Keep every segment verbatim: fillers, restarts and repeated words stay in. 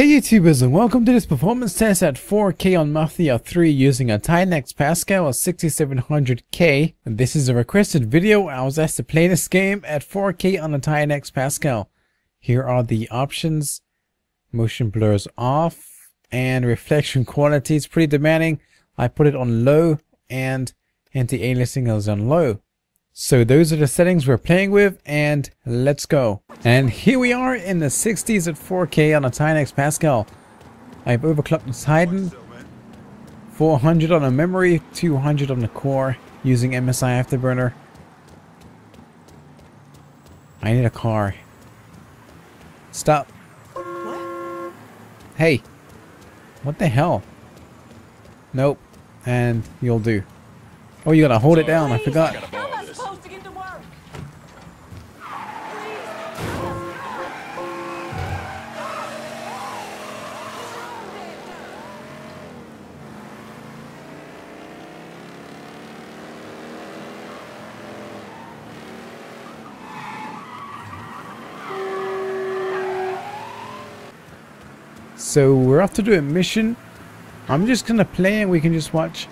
Hey YouTubers, and welcome to this performance test at four K on Mafia three using a Titan X Pascal or sixty-seven hundred K. And this is a requested video. I was asked to play this game at four K on a Titan X Pascal. Here are the options. Motion blurs off and reflection quality is pretty demanding. I put it on low and anti-aliasing is on low. So those are the settings we're playing with, and let's go. And here we are in the sixties at four K on a Titan X Pascal. I've overclocked the Titan, four hundred on the memory, two hundred on the core, using M S I Afterburner. I need a car. Stop. What? Hey. What the hell? Nope. And you'll do. Oh, you gotta hold it down, I forgot. So we're off to do a mission. I'm just gonna play and we can just watch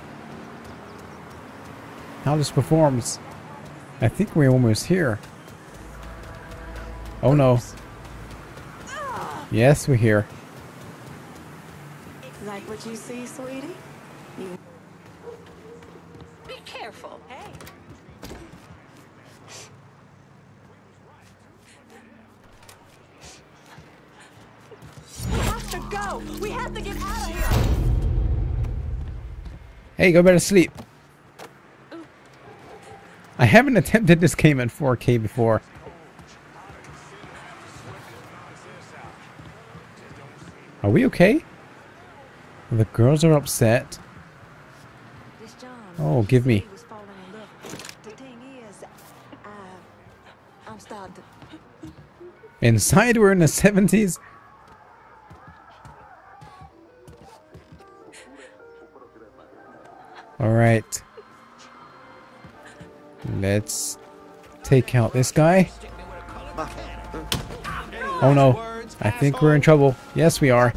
how this performs. I think we're almost here. Oh no. Yes, we're here. Like what you see, sweetie? You... Be careful, hey. We have to go. We have to get out of here. Hey, go better sleep. I haven't attempted this game at four K before. Are we okay? The girls are upset. Oh, give me. Inside, we're in the seventies. All right. Let's take out this guy. Oh no, I think we're in trouble. Yes, we are.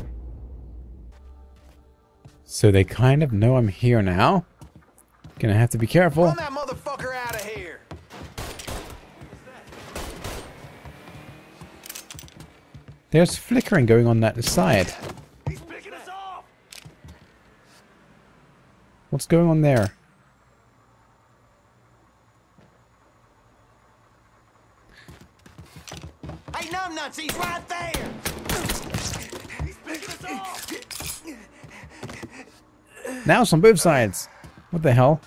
So they kind of know I'm here now. Gonna have to be careful. Run that motherfucker out of here. There's flickering going on that side. He's picking us off. What's going on there? He's right there. He's picking us off. Now it's on both sides. What the hell?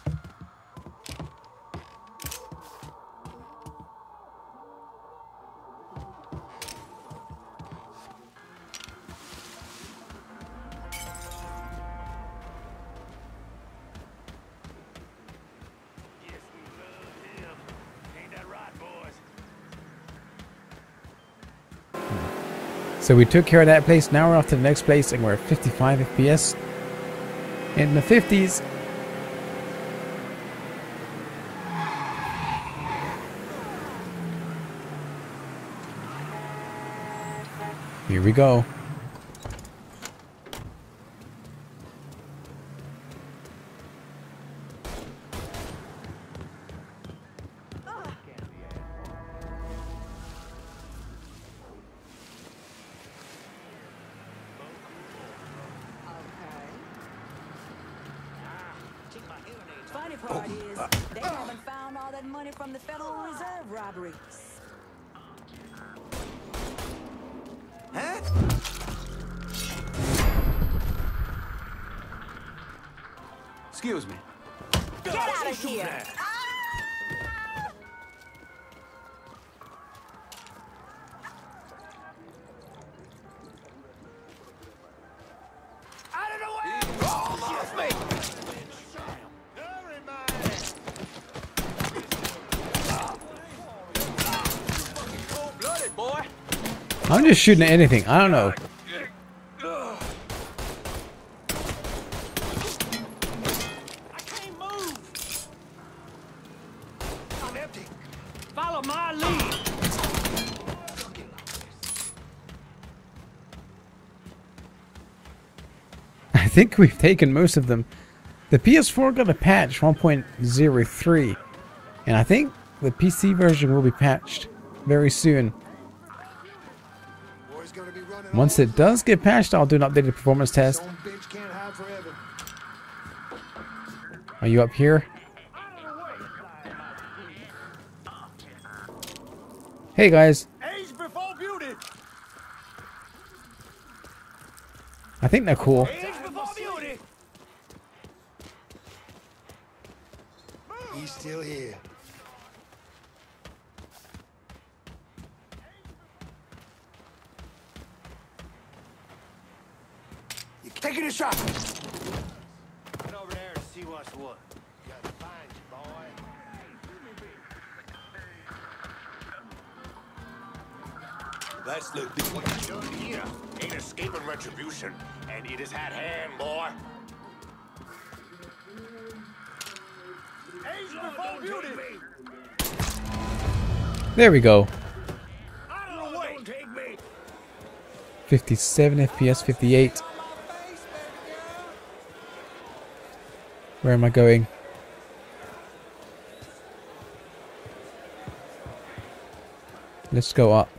So we took care of that place. Now we're off to the next place, and we're at fifty-five F P S in the fifties. Here we go. Funny part is, they haven't found all that money from the Federal Reserve robberies. Huh? Excuse me. Get out of here! Ah! Out of the way! Oh, excuse me! I'm just shooting at anything. I don't know. I can't move. I'm empty. Follow my lead. think we've taken most of them. The P S four got a patch one point oh three, and I think the P C version will be patched very soon. Once it does get patched, I'll do an updated performance test. Are you up here? Hey guys. I think they're cool. He's still here. You're taking a shot. Get over there and see what's what. You gotta find you, boy. Let's look. This what you're doing here ain't escaping retribution, and it is at hand, boy. There we go. fifty-seven F P S, fifty-eight. Where am I going? Let's go up.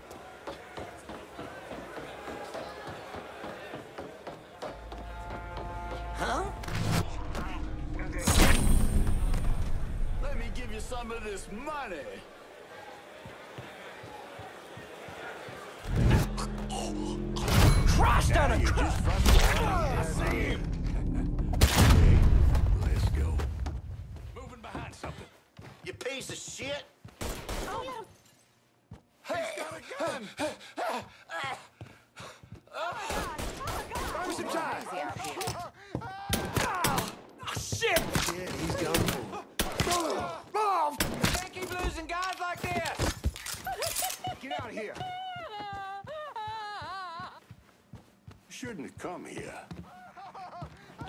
Shouldn't have come here.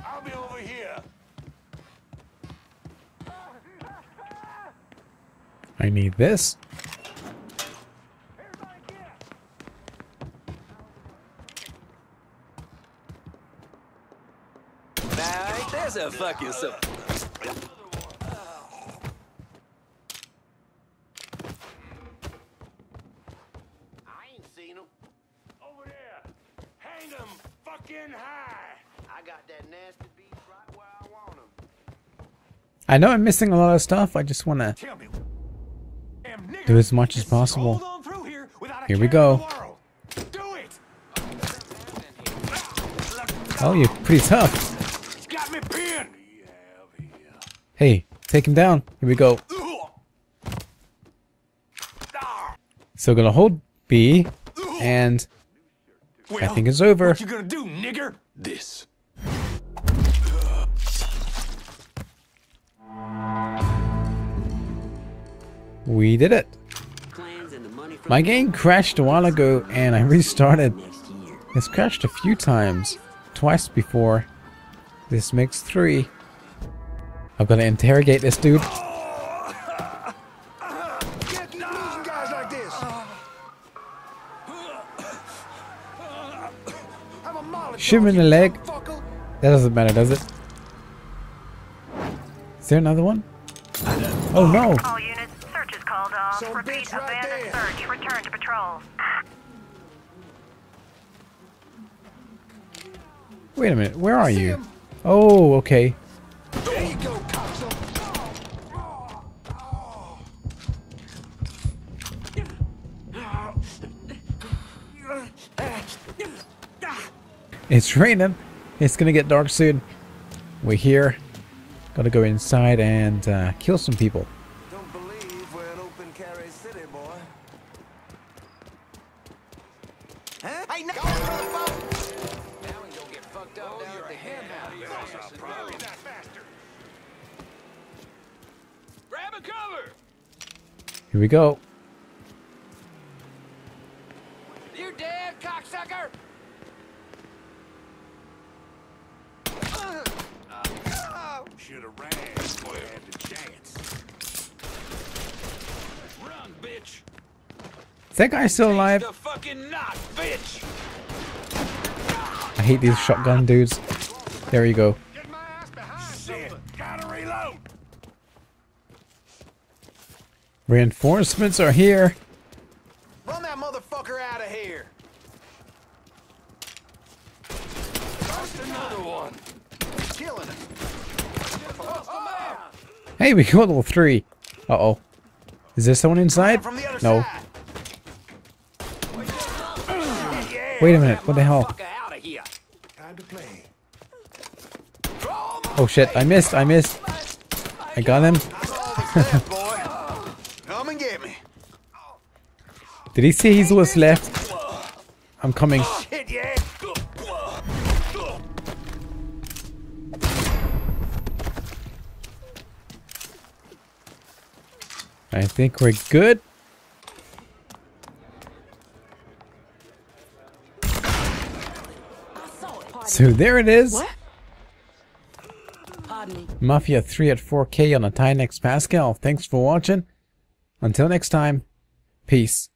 I'll be over here. I need this. Now, there's a fucking surprise. I know I'm missing a lot of stuff. I just want to do as much as possible. Here we go. Oh, you're pretty tough. Hey, take him down. Here we go. So gonna hold B, and I think it's over. What you gonna do, nigger? This. We did it. My game crashed a while ago and I restarted. It's crashed a few times. Twice before. This makes three. I'm gonna interrogate this dude. Shoot him in the leg. That doesn't matter, does it? Is there another one? Oh no! So repeat, abandoned search, return to patrol. Wait a minute, where are you? Him. Oh, okay. There you go, oh, oh. It's raining. It's gonna get dark soon. We're here. Gotta go inside and uh, kill some people. Here we go. You dead, cocksucker! Should have ran before I had the chance. Run, bitch! Is that guy still alive? The fucking knot, bitch! I hate these shotgun dudes. There you go. Get my ass behind something. Gotta reload. Reinforcements are here. Run that motherfucker out of here. That's another one. Killing him. Hey, we killed level three. Uh oh. Is there someone inside? No. Wait a minute. What the hell? Oh shit! I missed. I missed. I got him. Come and get me. Did he see he's what's left? I'm coming. I think we're good. So there it is. Mafia three at four K on a Titan X Pascal. Thanks for watching. Until next time, peace.